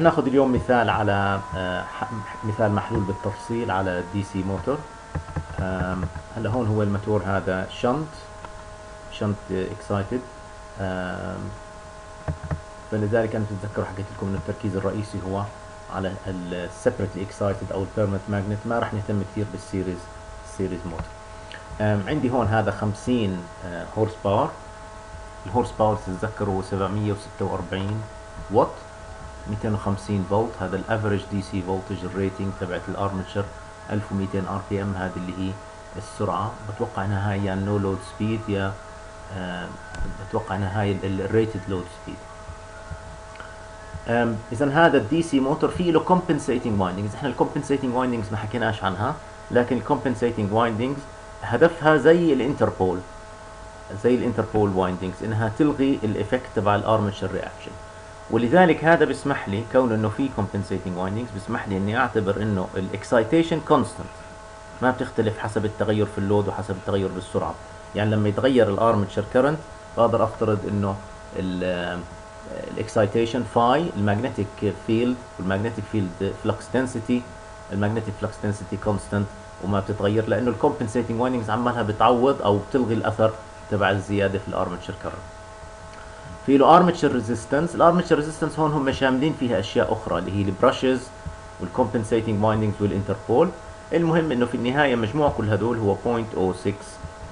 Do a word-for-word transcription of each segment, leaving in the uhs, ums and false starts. رح ناخذ اليوم مثال على مثال محلول بالتفصيل على دي سي موتور. هلا هون هو الماتور هذا شنت شنت اكسايتد، فلذلك انا بتذكر حكيت لكم انه التركيز الرئيسي هو على السبريتلي اكسايتد او البيرمنت ماجنت، ما رح نهتم كثير بالسيريز سيريز موتور. عندي هون هذا خمسين هورس باور، الهورس باور تتذكروا سبعمية وستة وأربعين وات، مئتين وخمسين فولت، هذا الافريج دي سي فولتج الريتنج تبعت الارمتشر ألف ومئتين ار بي ام، هذه اللي هي السرعه. بتوقع انها هاي يا نو لود سبيد يا أه بتوقع انها هاي الريتد لود سبيد. اذا هذا الدي سي موتور فيه له كومبنسيتنج وايندنجز، احنا الكومبنسيتنج وايندنجز ما حكيناش عنها، لكن الكومبنسيتنج وايندنجز هدفها زي الانتربول زي الانتربول وايندنجز، انها تلغي الايفكت تبع الارمتشر رياكشن، ولذلك هذا بيسمح لي كون انه في compensating windings بيسمح لي اني اعتبر انه الاكسايتيشن كونستنت ما بتختلف حسب التغير في اللود وحسب التغير بالسرعه. يعني لما يتغير الارمتشر كرنت بقدر افترض انه الاكسايتيشن فاي، الماجنتيك فيلد والماجنتيك فيلد فلكس density الماجنتيك فلكس density كونستنت وما بتتغير، لانه الكومبنسيتنج وايندنجز عمالها بتعوض او بتلغي الاثر تبع الزياده في الارمتشر كرنت. في له ارمتشر ريزيستنس، الارمتشر ريزيستنس هون هم شاملين فيها اشياء اخرى اللي هي البرشز والكومبنسيتنج وايندنجز والانتربول. المهم انه في النهايه مجموع كل هدول هو صفر فاصلة صفر ستة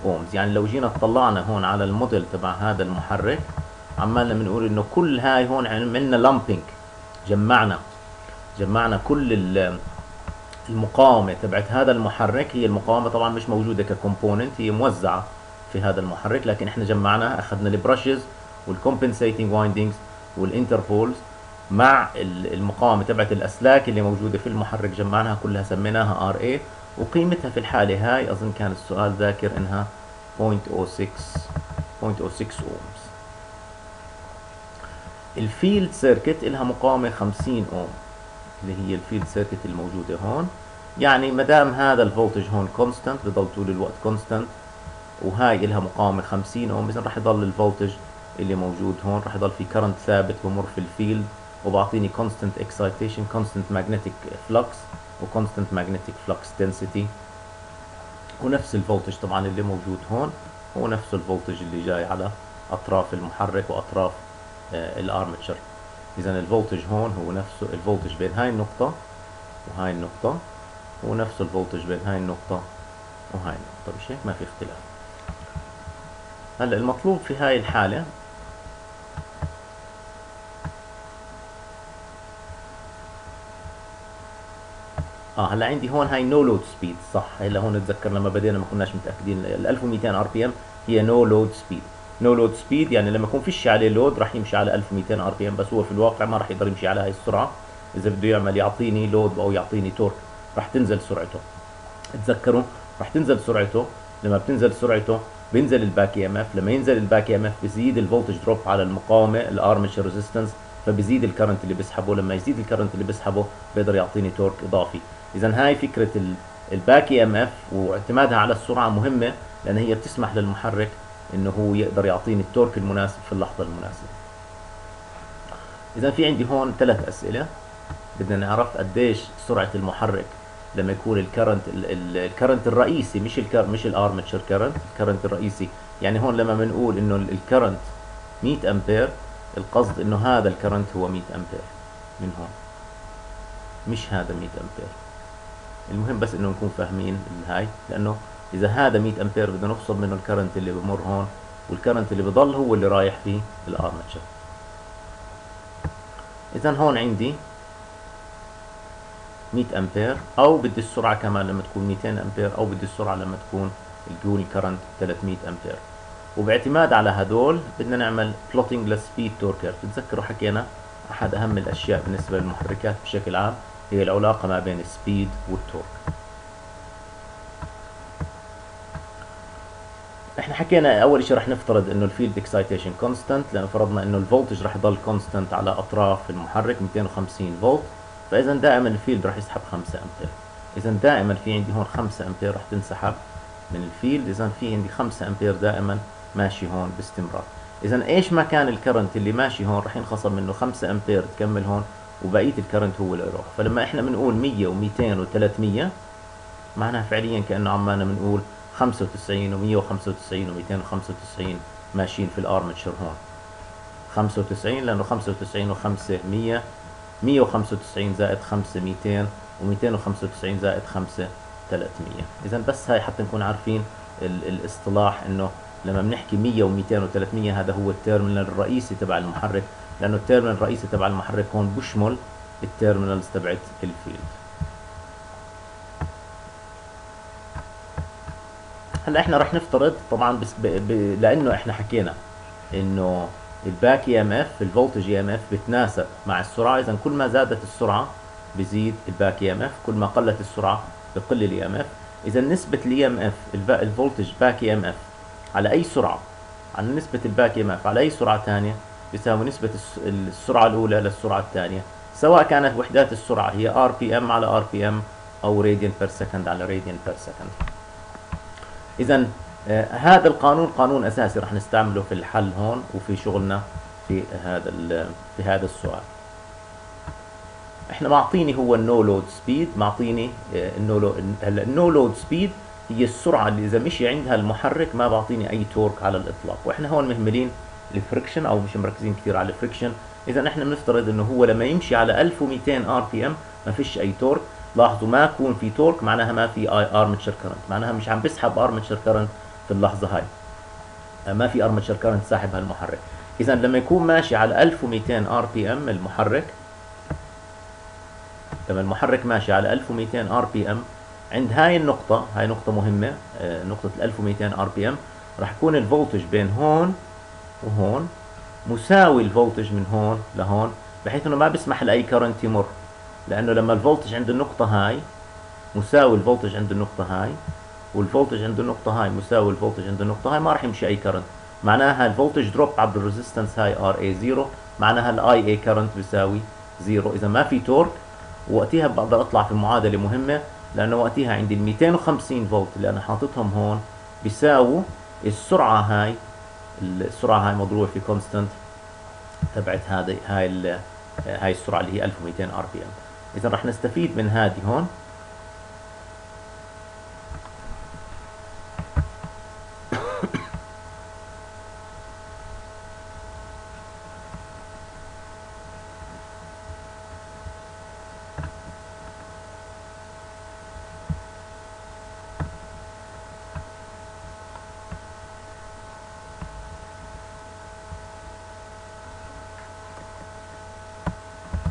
اومز. يعني لو جينا اطلعنا هون على الموديل تبع هذا المحرك عمالنا بنقول انه كل هاي هون عملنا لامبينج، جمعنا جمعنا كل المقاومه تبعت هذا المحرك. هي المقاومه طبعا مش موجوده ككومبوننت، هي موزعه في هذا المحرك، لكن احنا جمعناها، اخذنا البرشز والكومبنسيتنج وايندنجز والانتربولز مع المقاومه تبعت الاسلاك اللي موجوده في المحرك، جمعناها كلها سميناها ار اي، وقيمتها في الحاله هاي اظن كان السؤال ذاكر انها صفر فاصلة صفر ستة اومز. الفيلد سيركت لها مقاومه خمسين اوم اللي هي الفيلد سيركت الموجوده هون، يعني ما دام هذا الفولتج هون كونستنت بضل طول الوقت كونستنت، وهاي لها مقاومه خمسين اوم، اذا راح يضل الفولتج اللي موجود هون راح يضل في كرنت ثابت بمر في الفيلد وبعطيني كونستنت اكسايتيشن، كونستنت ماجنتيك فلكس وكونستنت ماجنتيك فلكس دنسيتي، ونفس الفولتج طبعا اللي موجود هون هو نفس الفولتج اللي جاي على اطراف المحرك واطراف آه الارمتشر. اذا الفولتج هون هو نفسه الفولتج بين هاي النقطه وهاي النقطه، هو نفس الفولتج بين هاي النقطه وهاي النقطه، مش هيك؟ ما في اختلاف. هلا المطلوب في هاي الحاله اه هلا عندي هون هاي نو لود سبيد، صح؟ هلا هون نتذكر لما بدينا ما كناش متاكدين، ال ألف ومئتين ار بي ام هي نو لود سبيد. نو لود سبيد يعني لما يكون فيش عليه لود راح يمشي على ألف ومئتين ار بي ام، بس هو في الواقع ما راح يقدر يمشي على هاي السرعه، اذا بده يعمل يعطيني لود او يعطيني تورك راح تنزل سرعته. تذكروا راح تنزل سرعته، لما بتنزل سرعته بينزل الباك ام اف، لما ينزل الباك ام اف بزيد الفولتج دروب على المقاومه الارمتشر ريزيستنس، فبزيد الكرنت اللي بسحبه، لما يزيد الكرنت اللي بسحبه بيقدر يعطيني تورك اضافي. اذا هاي فكره الباك ام اف واعتمادها على السرعه مهمه، لان هي بتسمح للمحرك انه هو يقدر يعطيني التورك المناسب في اللحظه المناسبه. اذا في عندي هون ثلاث اسئله، بدنا نعرف قديش سرعه المحرك لما يكون الكرنت الكرنت الرئيسي، مش الكر مش الارمتشر كرنت، الكرنت الرئيسي. يعني هون لما بنقول انه الكرنت مئة امبير، القصد انه هذا الكرنت هو مئة امبير من هون، مش هذا مئة امبير. المهم بس انه نكون فاهمين هاي، لانه اذا هذا مئة امبير بدنا نفصل منه الكرنت اللي بمر هون، والكرنت اللي بضل هو اللي رايح فيه الارمتشر. اذا هون عندي مئة امبير، او بدي السرعه كمان لما تكون مئتين امبير، او بدي السرعه لما تكون الجول كرنت ثلاثمية امبير. وباعتماد على هدول بدنا نعمل بلوتنج للسبيد توركر. بتتذكروا حكينا احد اهم الاشياء بالنسبه للمحركات بشكل عام هي العلاقه ما بين السبيد والتورك. احنا حكينا اول شيء رح نفترض انه الفيلد اكسايتيشن كونستنت، لان فرضنا انه الفولتج رح يضل كونستنت على اطراف المحرك مئتين وخمسين فولت، فاذا دائما الفيلد رح يسحب خمسة امبير. اذا دائما في عندي هون خمسة امبير رح تنسحب من الفيلد، اذا في عندي خمسة امبير دائما ماشي هون باستمرار. اذا ايش ما كان الكرنت اللي ماشي هون رح ينخصم منه خمسة امبير تكمل هون، وبقيه الكرنت هو اللي يروح. فلما احنا بنقول مية ومئتين وثلاثمية معناها فعليا كانه عمالنا بنقول خمسة وتسعين ومئة وخمسة وتسعين ومئتين وخمسة وتسعين ماشيين في الارمتشر هون. خمسة وتسعين لانه خمسة وتسعين وخمسة مية، مية وخمسة وتسعين زائد خمسة مئتين، ومئتين وخمسة وتسعين زائد خمسة ثلاثمية. اذا بس هاي حتى نكون عارفين الاصطلاح، انه لما بنحكي مية و200 و300 هذا هو التيرمينال الرئيسي تبع المحرك، لانه التيرمينال الرئيسي تبع المحرك هون بشمل التيرمينالز تبعت الفيلد. هلا احنا رح نفترض طبعا بس ب... ب... لانه احنا حكينا انه الباك اي ام اف الفولتج اي ام اف بتناسب مع السرعه، اذا كل ما زادت السرعه بزيد الباك اي ام اف، كل ما قلت السرعه بقل الاي ام اف. اذا نسبه الاي ام اف الفولتج باك اي ام اف على اي سرعه، على نسبه الباك اي ام اف على اي سرعه ثانيه بتساوي نسبه السرعه الاولى للسرعه الثانيه، سواء كانت وحدات السرعه هي ار بي ام على ار بي ام او راديان بير سكند على راديان بير سكند. اذا آه هذا القانون قانون اساسي رح نستعمله في الحل هون وفي شغلنا في هذا في هذا السؤال. احنا معطيني هو النو لود سبيد، معطيني آه النو لود. هلا النو لود سبيد هي السرعه اللي اذا مشي عندها المحرك ما بعطيني اي تورك على الاطلاق، واحنا هون مهملين الفريكشن او مش مركزين كثير على الفريكشن. اذا احنا بنفترض انه هو لما يمشي على ألف ومئتين ار بي ام ما فيش اي تورك. لاحظوا ما يكون في تورك معناها ما في اي ارمتشر كرنت، معناها مش عم بسحب ارمتشر كرنت في اللحظه هاي، ما في ارمتشر كرنت ساحب هالمحرك. اذا لما يكون ماشي على ألف ومئتين ار بي ام المحرك، لما المحرك ماشي على ألف ومئتين ار بي ام عند هاي النقطه، هاي نقطه مهمه نقطه ال ألف ومئتين ار بي ام، راح يكون الفولتج بين هون وهون مساوي الفولتج من هون لهون، بحيث انه ما بسمح لاي كرنت يمر، لانه لما الفولتج عند النقطه هاي مساوي الفولتج عند النقطه هاي، والفولتج عند النقطه هاي مساوي الفولتج عند النقطه هاي، ما راح يمشي اي كرنت. معناها الفولتج دروب عبر الريزيستنس هاي ار اي صفر، معناها الاي اي كرنت بيساوي صفر. اذا ما في تورك، وقتها بقدر اطلع في معادله مهمه، لانه وقتها عندي ال مئتين وخمسين فولت اللي انا حاططهم هون بيساووا السرعه هاي، السرعه هاي مضروبه في كونستنت تبعت هذه هاي هاي السرعه اللي هي ألف ومئتين ار بي ام. اذا رح نستفيد من هذه هون